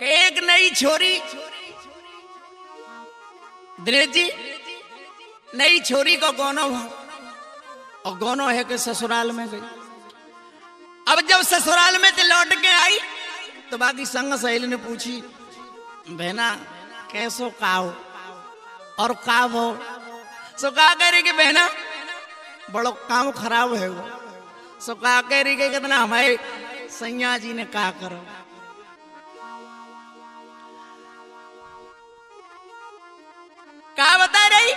एक नई छोरी, दिनेश जी नई छोरी को गोनो भाव और गोनो है कि ससुराल में गई। अब जब ससुराल में से लौट के आई तो बाकी संग सहेली ने पूछी, बहना कैसो काओ और काव हो? सो का कह रही कि बहना बड़ो काम खराब है वो। सो का कह रही कि कितना हमारे सैया जी ने कहा करो। क्या बता रही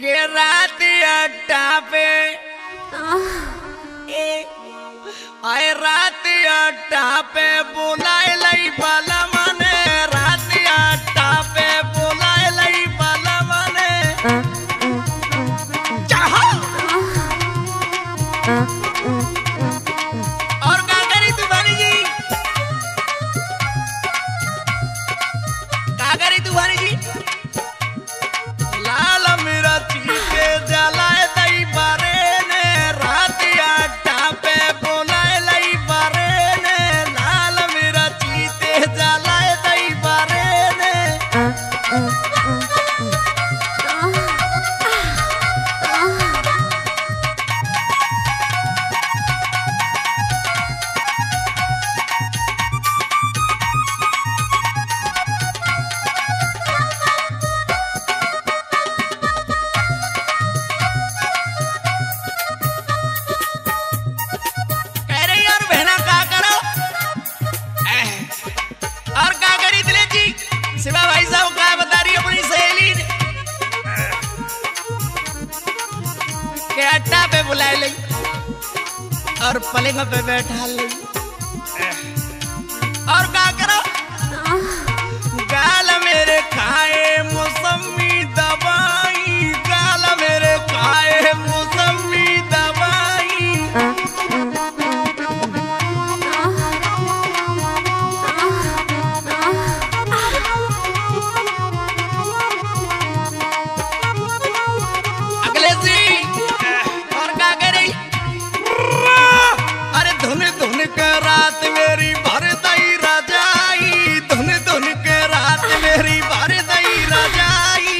के रात अड्डा पे आए, रात अड्डा पे बुलाए लई बाला माने, रात अड्डा पे बुलाए लई बाला माने। और क्या करी तू भानी जी? क्या करी तू भानी जी? लाल मेरा चीके जलाए दई बारे ने, रात अड्डा पे बुलाए लई बारे ने, लाल मेरा चीते जलाए दई बारे ने। अड्डा पे बुलाए लई और पलंग पे बैठा लई और का करो गाल मेरे खाए मौसमी दवाई, गाल मेरे खाए मौसमी दवाई। अगले से रात मेरी भर दई रजाई, धुन धुन के रात मेरी भर दई रजाई।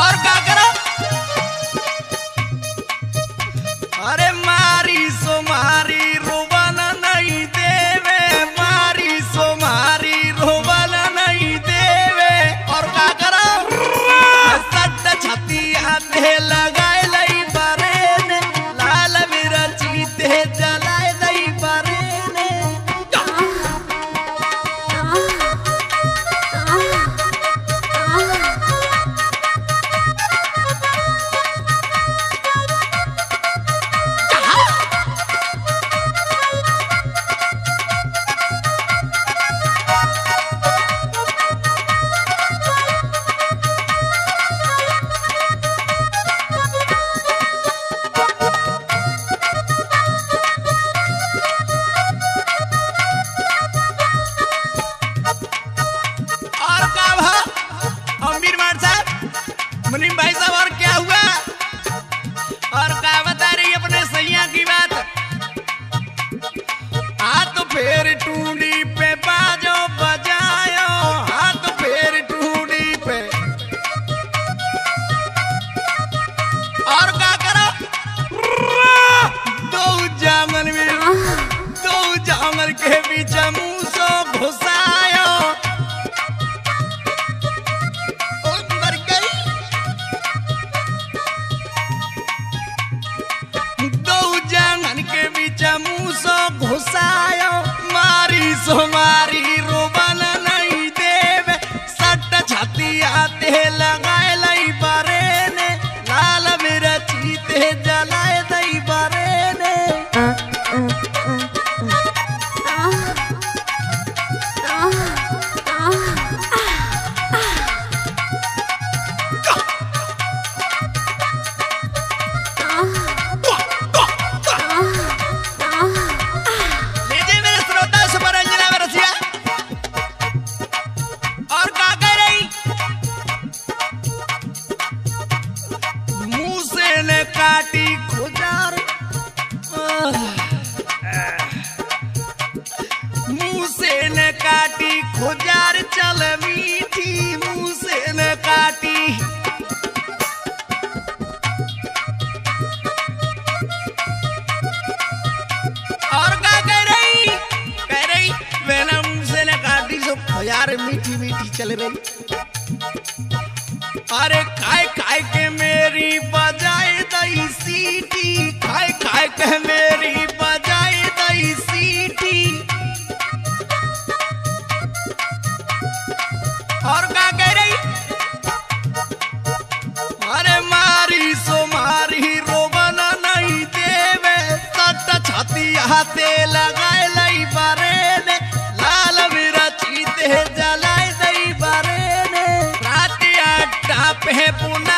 और का करो अरे मारी सुमारी रोवन नहीं देवे, मारी सुमारी रोवन नहीं देवे। और का करो लगाए लई बारे ने, लाल मेरा चीते जलाए लई बारे ने। मुनीम भाई साहब और क्या हुआ? और क्या बता रही अपने सैया की बात? हाथ फेर टूंडी पे बाजो बजायो, हाथ फेर टूंडी पे। और क्या करो दो जामन के बीच मुँह सो घुसायो। मारी सुमारी रोवन नहीं देवे, सट छाती आते लगाए लई बारे ने, लाल मेरा चीते जलाए दई बारे ने। है पुनः।